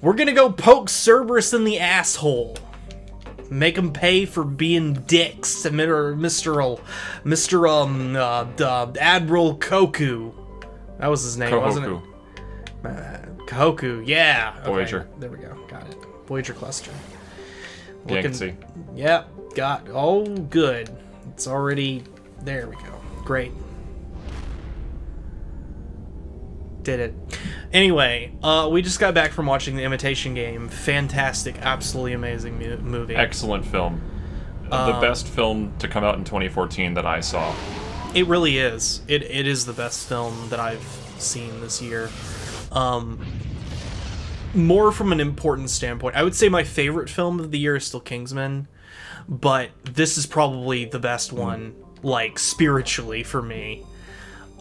We're gonna go poke Cerberus in the asshole. Make him pay for being dicks, Admiral Kahoku. That was his name, Kahoku. Wasn't it? Kahoku, yeah. Okay. Voyager. There we go. Got it. Voyager Cluster. Yeah, I can see. Yep. Got. Oh, good. It's already. There we go. Great. Did it. Anyway, we just got back from watching The Imitation Game. Fantastic, absolutely amazing movie. Excellent film. The best film to come out in 2014 that I saw. It really is. It is the best film that I've seen this year. More from an important standpoint, I would say my favorite film of the year is still Kingsman, but this is probably the best one, like, spiritually for me.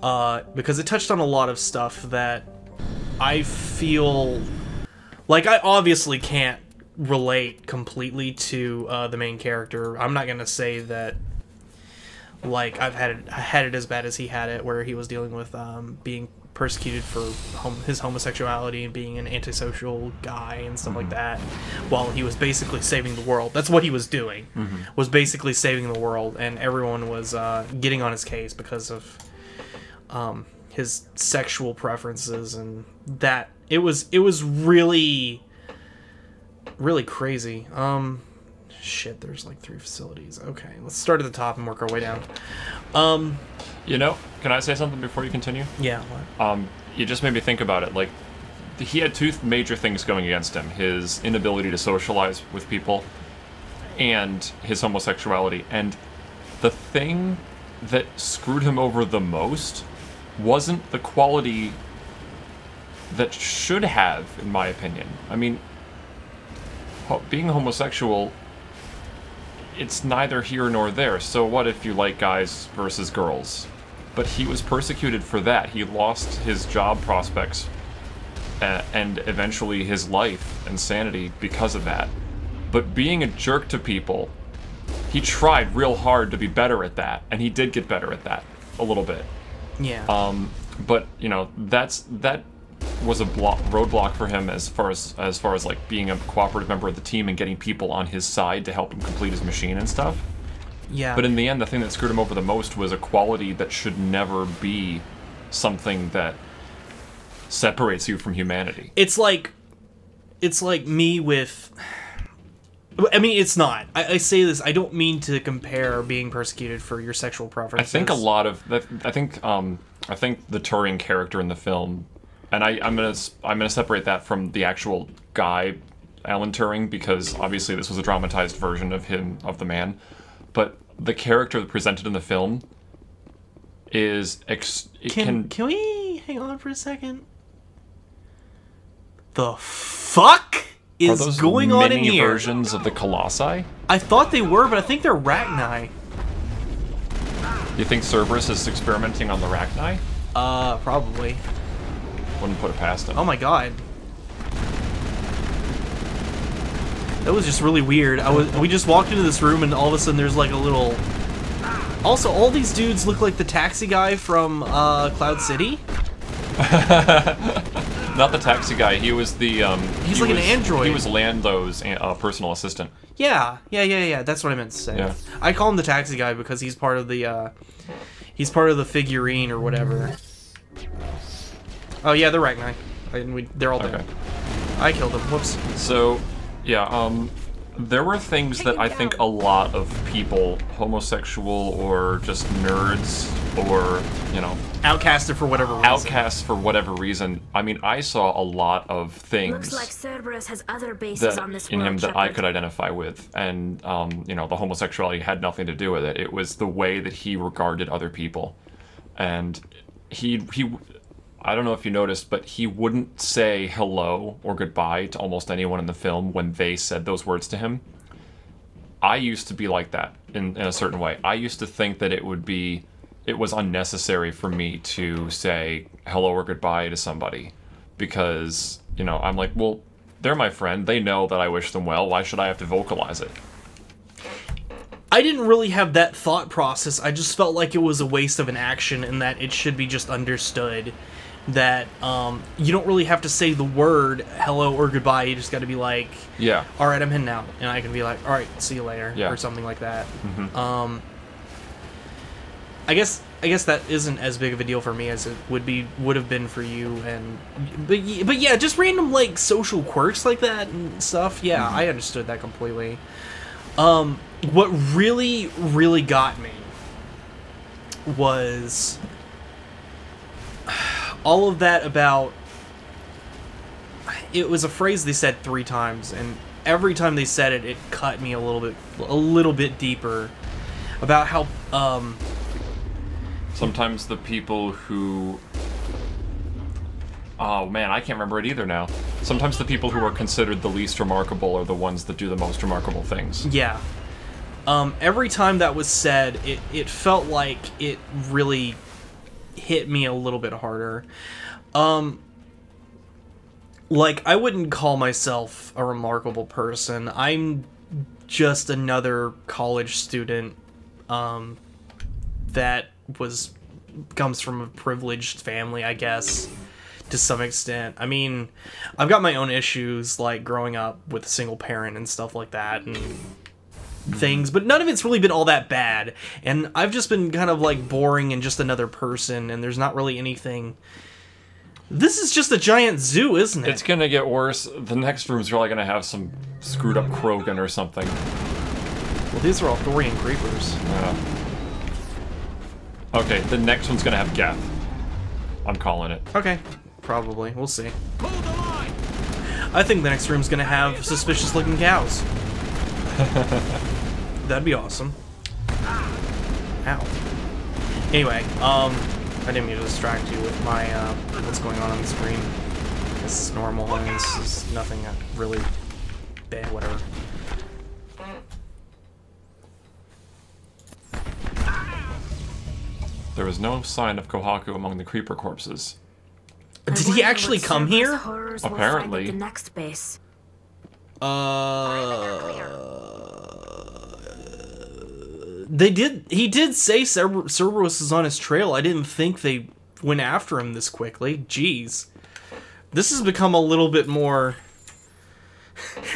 Because it touched on a lot of stuff that I feel like I obviously can't relate completely to the main character. I'm not gonna say that like I had it as bad as he had it, where he was dealing with being persecuted for his homosexuality and being an antisocial guy and stuff like that, while he was basically saving the world. That's what he was doing, was basically saving the world, and everyone was getting on his case because of his sexual preferences, and that it was really, really crazy. Shit, there's like 3 facilities. Okay, let's start at the top and work our way down. You know, can I say something before you continue? Yeah. What? You just made me think about it. Like, he had 2 major things going against him: his inability to socialize with people, and his homosexuality. And the thing that screwed him over the most wasn't the quality that should have, in my opinion. I mean, being homosexual, it's neither here nor there. So what if you like guys versus girls? But he was persecuted for that. He lost his job prospects and eventually his life and sanity because of that. But being a jerk to people, he tried real hard to be better at that, and he did get better at that a little bit. Yeah. But you know, that was a roadblock for him as far as like being a cooperative member of the team and getting people on his side to help him complete his machine and stuff. Yeah. But in the end, the thing that screwed him over the most was a quality that should never be something that separates you from humanity. It's like me with. I mean, it's not. I say this. I don't mean to compare being persecuted for your sexual preferences. I think a lot of. I think the Turing character in the film, and I'm gonna separate that from the actual guy, Alan Turing, because obviously this was a dramatized version of him, of the man. But the character presented in the film is. Can we hang on for a second? The fuck? Is those going on in here? Versions of the Colossi? I thought they were, but I think they're Rachni. You think Cerberus is experimenting on the Rachni? Probably. Wouldn't put it past him. Oh my god. That was just really weird. We just walked into this room and all of a sudden there's like a little. Also, all these dudes look like the taxi guy from Cloud City. Not the taxi guy. He was the. He's like an android. He was Lando's personal assistant. Yeah. That's what I meant to say. Yeah. I call him the taxi guy because he's part of the. He's part of the figurine or whatever. Oh yeah, they're Rachni, and they're all dead. Okay. I killed them. Whoops. So, yeah. There were things that I think a lot of people, homosexual or just nerds or, you know... Outcasted for whatever reason. I mean, I saw a lot of things like Cerberus has other bases on this in him that I could identify with. And, you know, the homosexuality had nothing to do with it. It was the way that he regarded other people. And he I don't know if you noticed, but he wouldn't say hello or goodbye to almost anyone in the film when they said those words to him. I used to be like that in a certain way. I used to think that it was unnecessary for me to say hello or goodbye to somebody because, you know, I'm like, well, they're my friend. They know that I wish them well. Why should I have to vocalize it? I didn't really have that thought process. I just felt like it was a waste of an action and that it should be just understood. that you don't really have to say the word hello or goodbye. You just got to be like, yeah, all right, I'm heading out, and I can be like, all right, see you later, yeah, or something like that. Mm-hmm. I guess that isn't as big of a deal for me as it would have been for you, and but yeah, just random like social quirks like that and stuff. Yeah, mm-hmm. I understood that completely. What really got me was all of that about, it was a phrase they said 3 times, and every time they said it, it cut me a little bit deeper, about how sometimes the people who, oh man, I can't remember it either now. Sometimes the people who are considered the least remarkable are the ones that do the most remarkable things. Yeah. Every time that was said, it felt like it really hit me a little bit harder. Like, I wouldn't call myself a remarkable person. I'm just another college student that comes from a privileged family, I guess, to some extent. I mean, I've got my own issues, like growing up with a single parent and stuff like that, and things, but none of it's really been all that bad, and I've just been kind of like boring and just another person, and there's not really anything. This is just a giant zoo, isn't it? It's gonna get worse. The next room's really gonna have some screwed up Krogan or something. Well, these are all Thorian creepers. Yeah. Okay, the next one's gonna have Geth. I'm calling it. Okay, probably. We'll see. I think the next room's gonna have suspicious looking cows. That'd be awesome. Ow. Anyway, I didn't mean to distract you with my, what's going on the screen. This is normal, I mean, this is nothing really bad, whatever. There was no sign of Kahoku among the creeper corpses. Did he actually come here? Apparently. The next base. They did. He did say Cerberus is on his trail. I didn't think they went after him this quickly. Jeez, this has become a little bit more.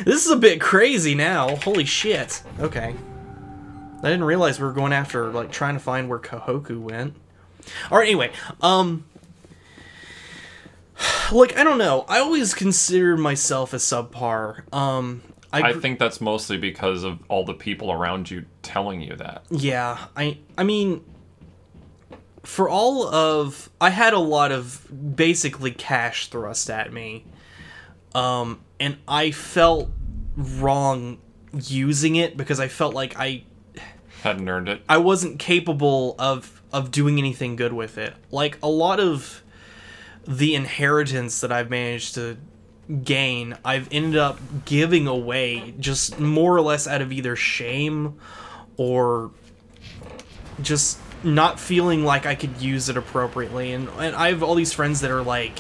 This is a bit crazy now. Holy shit. Okay, I didn't realize we were going after, like, trying to find where Kahoku went. All right. Anyway, like, I don't know. I always consider myself as subpar. I think that's mostly because of all the people around you telling you that. Yeah, I mean, for all of, I had a lot of basically cash thrust at me, and I felt wrong using it because I felt like I hadn't earned it. I wasn't capable of doing anything good with it. Like, a lot of the inheritance that I've managed to gain, I've ended up giving away just more or less out of either shame or just not feeling like I could use it appropriately. And I have all these friends that are like,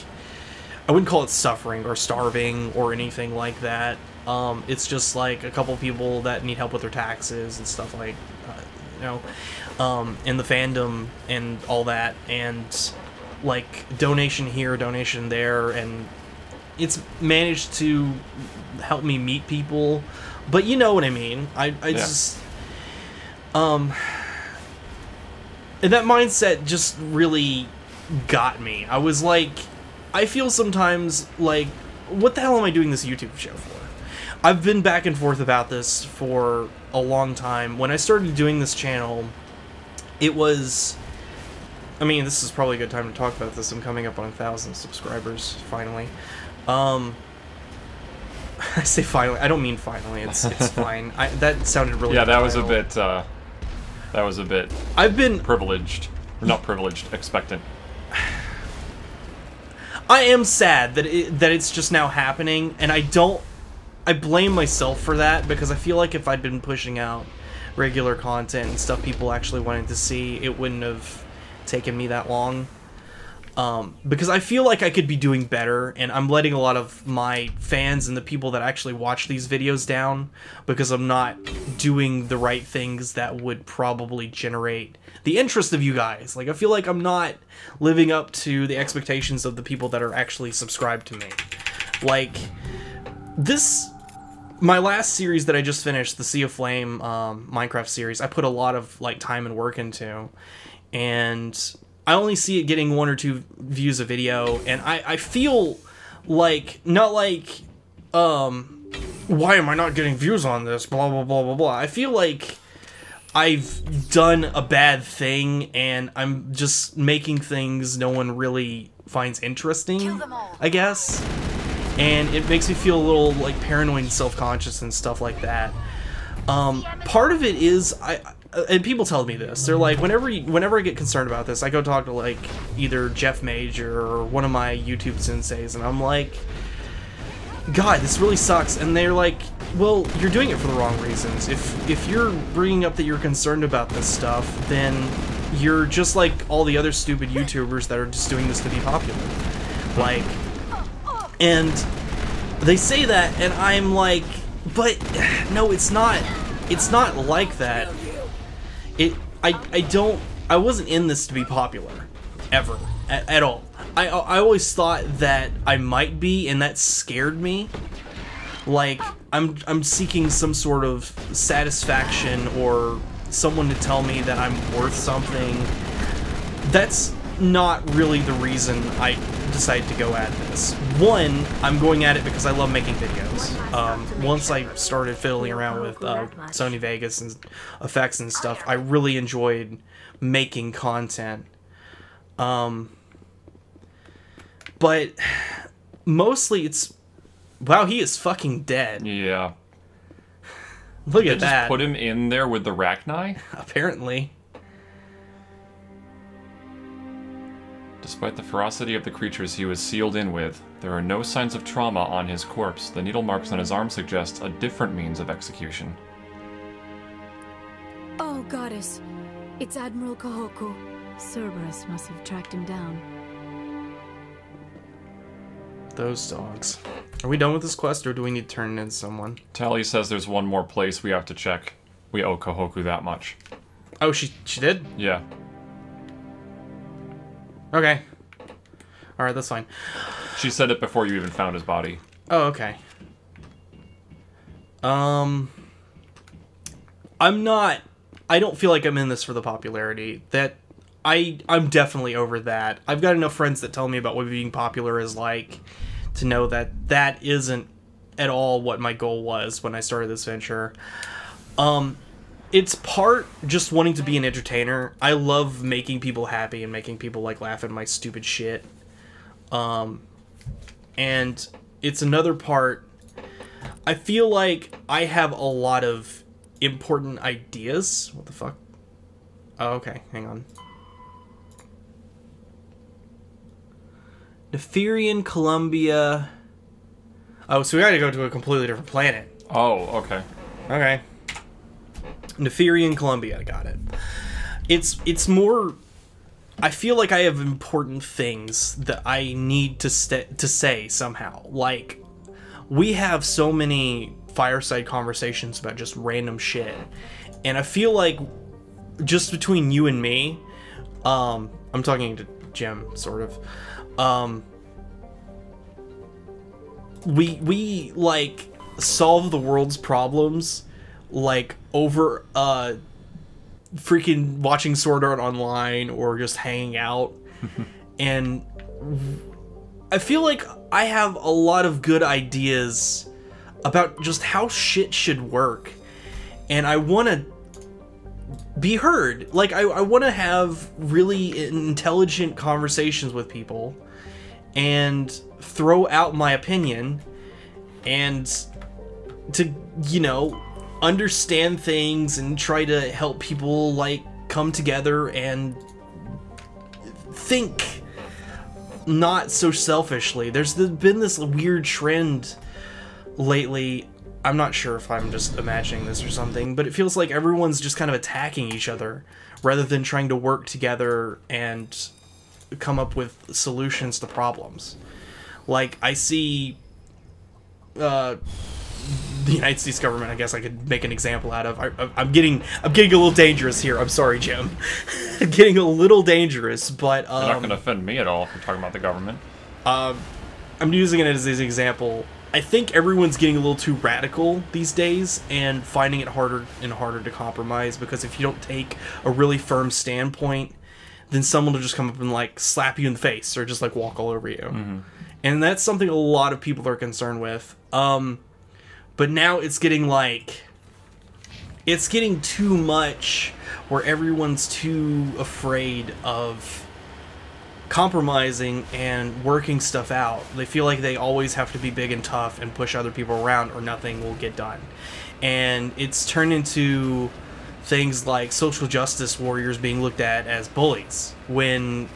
I wouldn't call it suffering or starving or anything like that. It's just like a couple people that need help with their taxes and stuff like, you know, in the fandom and all that. And like, donation here, donation there, and it's managed to help me meet people, but you know what I mean. I yeah. Just and that mindset just really got me. I was like, I feel sometimes like, what the hell am I doing this YouTube show for? I've been back and forth about this for a long time. When I started doing this channel, it was, I mean, this is probably a good time to talk about this. I'm coming up on 1,000 subscribers, finally. I say finally. I don't mean finally. It's fine. That sounded really. Yeah, that was a bit. That was a bit. I've been privileged, not privileged, expectant. I am sad that it's just now happening, and I don't. I blame myself for that because I feel like if I'd been pushing out regular content and stuff people actually wanted to see, it wouldn't have taken me that long. Because I feel like I could be doing better, and I'm letting a lot of my fans and the people that actually watch these videos down because I'm not doing the right things that would probably generate the interest of you guys. Like, I feel like I'm not living up to the expectations of the people that are actually subscribed to me. Like, this... my last series that I just finished, the Sea of Flame Minecraft series, I put a lot of, like, time and work into, and... I only see it getting 1 or 2 views a video, and I feel like, not like, why am I not getting views on this, blah, blah, blah, blah, blah. I feel like I've done a bad thing, and I'm just making things no one really finds interesting, I guess. And it makes me feel a little, like, paranoid and self-conscious and stuff like that. Part of it is, and people tell me this, they're like, whenever I get concerned about this, I go talk to, like, either Jeff Major or one of my YouTube senseis, and I'm like, God, this really sucks. And they're like, well, you're doing it for the wrong reasons. If you're bringing up that you're concerned about this stuff, then you're just like all the other stupid YouTubers that are just doing this to be popular. Like, and they say that, and I'm like, but no, it's not like that. I wasn't in this to be popular, ever, at all. I always thought that I might be, and that scared me. Like, I'm seeking some sort of satisfaction or someone to tell me that I'm worth something. That's not really the reason I decided to go at this. One, I'm going at it because I love making videos. Once I started fiddling around with Sony Vegas and effects and stuff, I really enjoyed making content. But mostly it's... wow, he is fucking dead. Yeah. Look at that. Just put him in there with the Rachni? Apparently. Despite the ferocity of the creatures he was sealed in with, there are no signs of trauma on his corpse. The needle marks on his arm suggest a different means of execution. Oh, Goddess. It's Admiral Kahoku. Cerberus must have tracked him down. Those dogs. Are we done with this quest, or do we need to turn in someone? Tally says there's one more place we have to check. We owe Kahoku that much. Oh, she did? Yeah. Okay. Alright, that's fine. She said it before you even found his body. Oh, okay. I don't feel like I'm in this for the popularity. I'm definitely over that. I've got enough friends that tell me about what being popular is like to know that that isn't at all what my goal was when I started this venture. It's part just wanting to be an entertainer. I love making people happy and making people, like, laugh at my stupid shit. And it's another part. I feel like I have a lot of important ideas. What the fuck? Oh, okay. Hang on. Neferian Columbia. Oh, so we gotta go to a completely different planet. Oh, okay. Okay. Neferian Columbia, I got it. It's more... I feel like I have important things that I need to say somehow. Like, we have so many fireside conversations about just random shit. And I feel like, just between you and me, I'm talking to Jim, sort of, we, like, solve the world's problems, like, over freaking watching Sword Art Online or just hanging out. And I feel like I have a lot of good ideas about just how shit should work, and I want to be heard. Like, I want to have really intelligent conversations with people and throw out my opinion and to, you know, understand things and try to help people, like, come together and think not so selfishly. There's been this weird trend lately. I'm not sure if I'm just imagining this or something, but it feels like everyone's just kind of attacking each other rather than trying to work together and come up with solutions to problems. Like, I see the United States government, I guess I could make an example out of. I'm getting a little dangerous here. I'm sorry, Jim. I'm getting a little dangerous, but... You're not going to offend me at all if you're talking about the government. I'm using it as an example. I think everyone's getting a little too radical these days and finding it harder and harder to compromise, because if you don't take a really firm standpoint, then someone will just come up and, like, slap you in the face or just, like, walk all over you. Mm-hmm. And that's something a lot of people are concerned with. But now it's getting, like, it's getting too much where everyone's too afraid of compromising and working stuff out. They feel like they always have to be big and tough and push other people around or nothing will get done. And it's turned into things like social justice warriors being looked at as bullies, when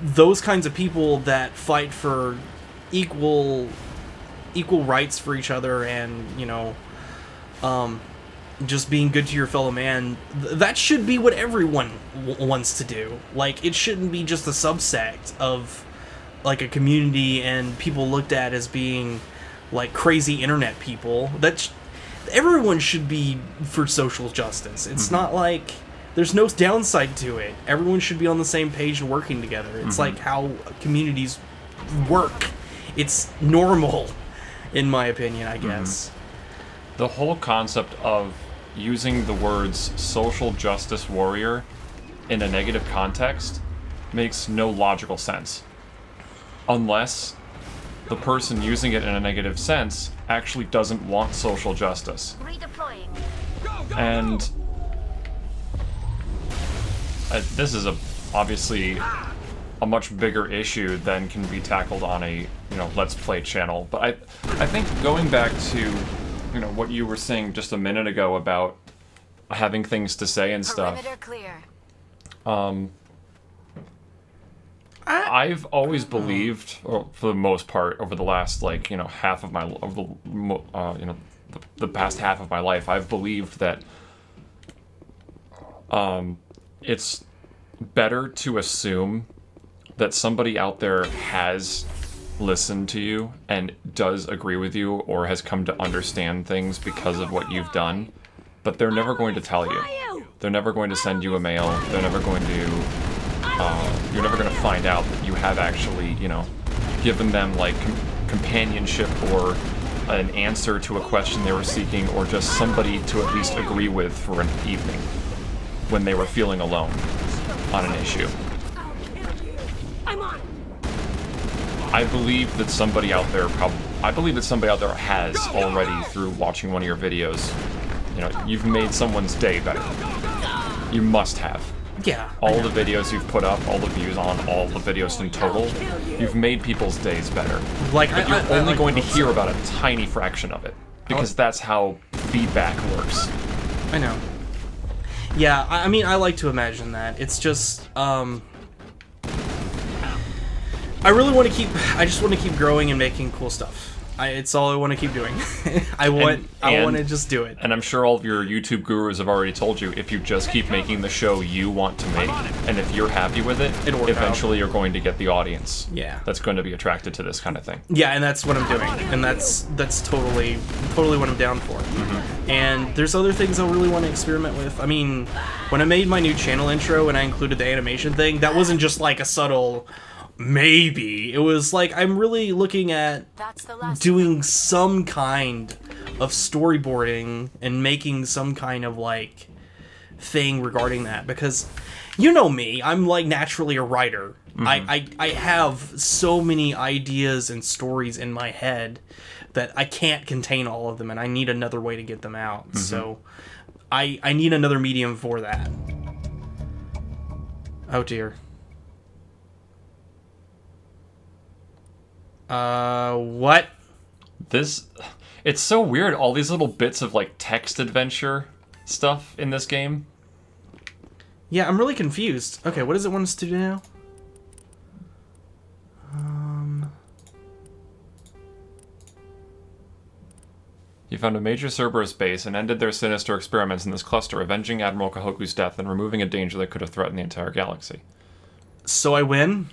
those kinds of people that fight for equal rights for each other and, you know, just being good to your fellow man, that should be what everyone wants to do. Like, it shouldn't be just a subsect of, like, a community and people looked at as being, like, crazy internet people. Everyone should be for social justice. It's not like... There's no downside to it. Everyone should be on the same page and working together. It's like how communities work. It's normal, in my opinion, I guess. The whole concept of using the words social justice warrior in a negative context makes no logical sense. Unless the person using it in a negative sense actually doesn't want social justice. Redeploying. And... this is obviously a much bigger issue than can be tackled on a, you know, Let's Play channel. But I think going back to, you know, what you were saying just a minute ago about having things to say and stuff. Clear. I've always believed, or for the most part, over the last, like, you know, half of my, the past half of my life, I've believed that. It's better to assume that somebody out there has listened to you and does agree with you or has come to understand things because of what you've done, but they're never going to tell you. They're never going to send you a mail. They're never going to... you're never going to find out that you have actually, you know, given them, like, companionship or an answer to a question they were seeking, or just somebody to at least agree with for an evening when they were feeling alone on an issue. I believe that somebody out there has already, through watching one of your videos, you know, you've made someone's day better. You must have. Yeah. All the videos you've put up, all the views on all the videos in total, you've made people's days better. Like, but you're only going to hear about a tiny fraction of it, because that's how feedback works. I know. Yeah, I mean, I like to imagine that. It's just, I just want to keep growing and making cool stuff. It's all I want to keep doing. I want to just do it. And I'm sure all of your YouTube gurus have already told you, if you just keep making the show you want to make, and if you're happy with it, eventually you're going to get the audience. Yeah. That's going to be attracted to this kind of thing. Yeah, and that's what I'm doing, and that's totally what I'm down for. And there's other things I really want to experiment with. I mean, when I made my new channel intro and I included the animation thing, that wasn't just like a subtle... maybe. It was like, I'm really looking at doing some kind of storyboarding and making some kind of, like, thing regarding that, because, you know me, I'm, like, naturally a writer. I have so many ideas and stories in my head that I can't contain all of them, and I need another way to get them out. So I need another medium for that. Oh dear. What? This... It's so weird, all these little bits of, like, text adventure stuff in this game. Yeah, I'm really confused. Okay, what does it want us to do now? You found a major Cerberus base and ended their sinister experiments in this cluster, avenging Admiral Kahoku's death and removing a danger that could have threatened the entire galaxy. So I win?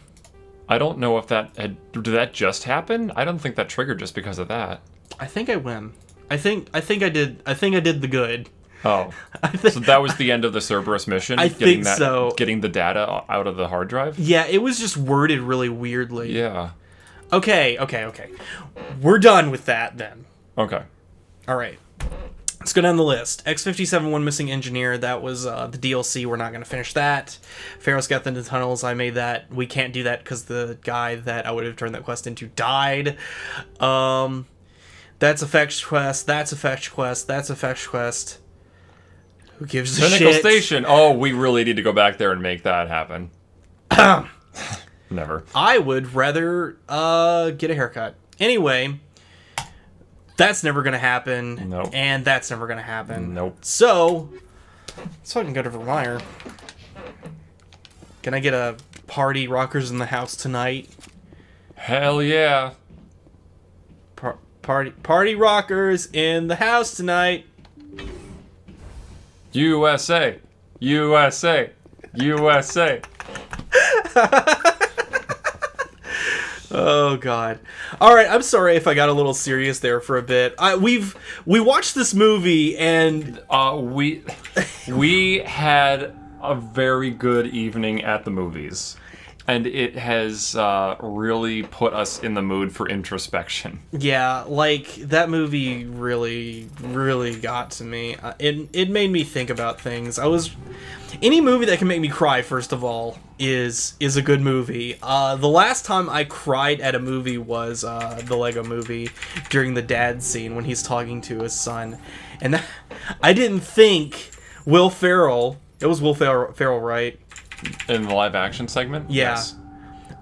I don't know if that had... Did that just happen? I don't think that triggered just because of that. I think I win. I think I did the good. Oh. So that was the end of the Cerberus mission? I think so. Getting the data out of the hard drive? Yeah, it was just worded really weirdly. Yeah. Okay, okay, okay. We're done with that, then. Okay. All right. Let's go down the list. X-57, One Missing Engineer. That was the DLC. We're not going to finish that. Pharaoh's Got the Tunnels. I made that. We can't do that because the guy that I would have turned that quest into died. That's a fetch quest. That's a fetch quest. That's a fetch quest. Who gives a shit? Pinnacle Station. Oh, we really need to go back there and make that happen. Never. I would rather get a haircut. Anyway, that's never going to happen. Nope. And that's never going to happen. Nope. So, let's fucking go to Vermeer. Can I get a party rockers in the house tonight? Hell yeah. Party rockers in the house tonight. USA. USA. USA. Oh god. All right, I'm sorry if I got a little serious there for a bit. We watched this movie and we had a very good evening at the movies. And it has really put us in the mood for introspection. Yeah, like that movie really got to me. It made me think about things. Any movie that can make me cry, first of all, is a good movie. The last time I cried at a movie was the Lego Movie during the dad scene when he's talking to his son, and that, I didn't think Will Ferrell. It was Will Ferrell, right? In the live action segment? Yeah. Yes.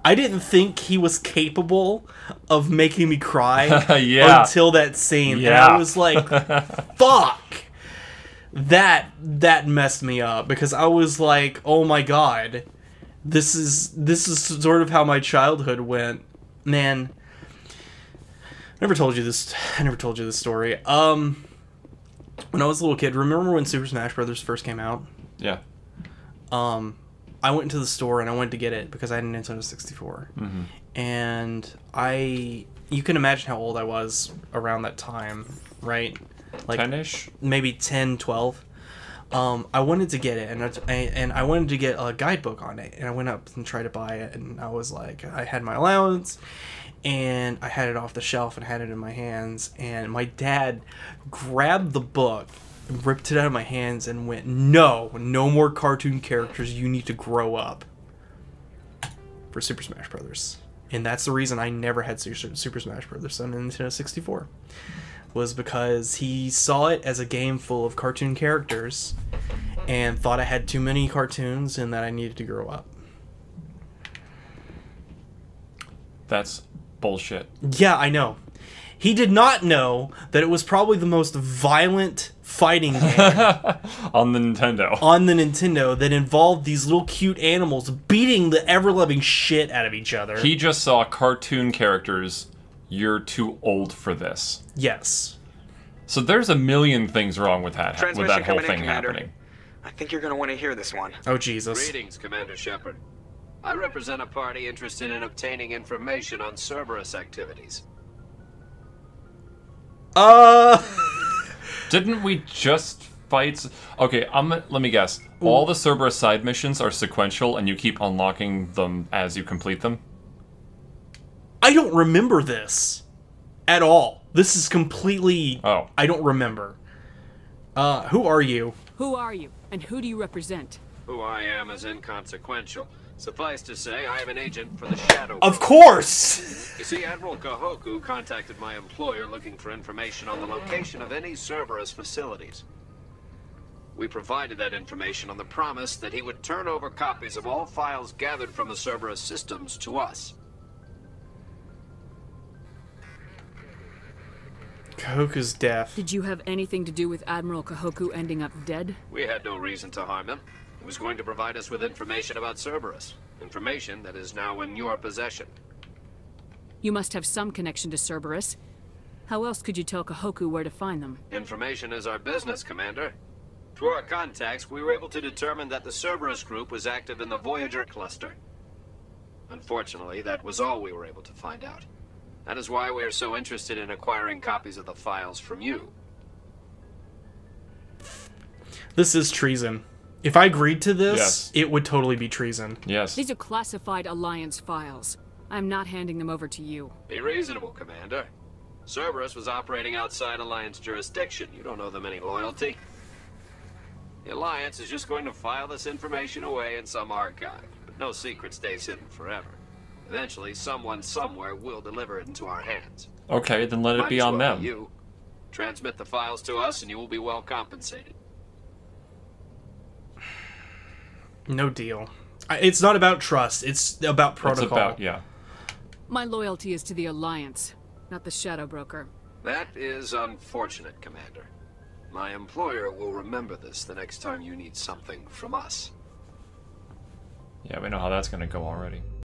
I didn't think he was capable of making me cry yeah. until that scene. Yeah. And I was like, fuck! That messed me up because I was like, oh my god. This is sort of how my childhood went. Man. I never told you this story. When I was a little kid, remember when Super Smash Brothers first came out? Yeah. I went into the store and I wanted to get it because I had a Nintendo 64. Mm-hmm. And you can imagine how old I was around that time, right? Like 10-ish? Maybe 10, 12. I wanted to get it, and I wanted to get a guidebook on it. And I went up and tried to buy it, and I was like, I had my allowance, and I had it off the shelf and had it in my hands. And my dad grabbed the book, ripped it out of my hands, and went, no more cartoon characters, you need to grow up, for Super Smash Brothers. And that's the reason I never had Super Smash Brothers on Nintendo 64, was because he saw it as a game full of cartoon characters and thought I had too many cartoons and that I needed to grow up. That's bullshit. Yeah, I know. He did not know that it was probably the most violent fighting game on the Nintendo that involved these little cute animals beating the ever-loving shit out of each other. He just saw cartoon characters. You're too old for this. Yes. So there's a million things wrong with that whole thing happening. I think you're going to want to hear this one. Oh Jesus. Greetings, Commander Shepherd. I represent a party interested in obtaining information on Cerberus activities. Didn't we just fight? Okay, let me guess. Ooh. All the Cerberus side missions are sequential, and you keep unlocking them as you complete them? I don't remember this at all. This is completely... Oh. I don't remember. Who are you? Who are you, and who do you represent? Who I am is inconsequential. Suffice to say, I am an agent for the Shadow Broker. Of course! You see, Admiral Kahoku contacted my employer looking for information on the location of any Cerberus facilities. We provided that information on the promise that he would turn over copies of all files gathered from the Cerberus systems to us. Kahoku's death. Did you have anything to do with Admiral Kahoku ending up dead? We had no reason to harm him. He was going to provide us with information about Cerberus. Information that is now in your possession. You must have some connection to Cerberus. How else could you tell Kahoku where to find them? Information is our business, Commander. Through our contacts, we were able to determine that the Cerberus group was active in the Voyager Cluster. Unfortunately, that was all we were able to find out. That is why we are so interested in acquiring copies of the files from you. This is treason. If I agreed to this, it would totally be treason. Yes. These are classified Alliance files. I'm not handing them over to you. Be reasonable, Commander. Cerberus was operating outside Alliance jurisdiction. You don't owe them any loyalty. The Alliance is just going to file this information away in some archive. But no secret stays hidden forever. Eventually, someone somewhere will deliver it into our hands. Okay, then let it be on them. You transmit the files to us and you will be well compensated. No deal. It's not about trust. It's about protocol. It's about, My loyalty is to the Alliance, not the Shadow Broker. That is unfortunate, Commander. My employer will remember this the next time you need something from us. Yeah, we know how that's going to go already.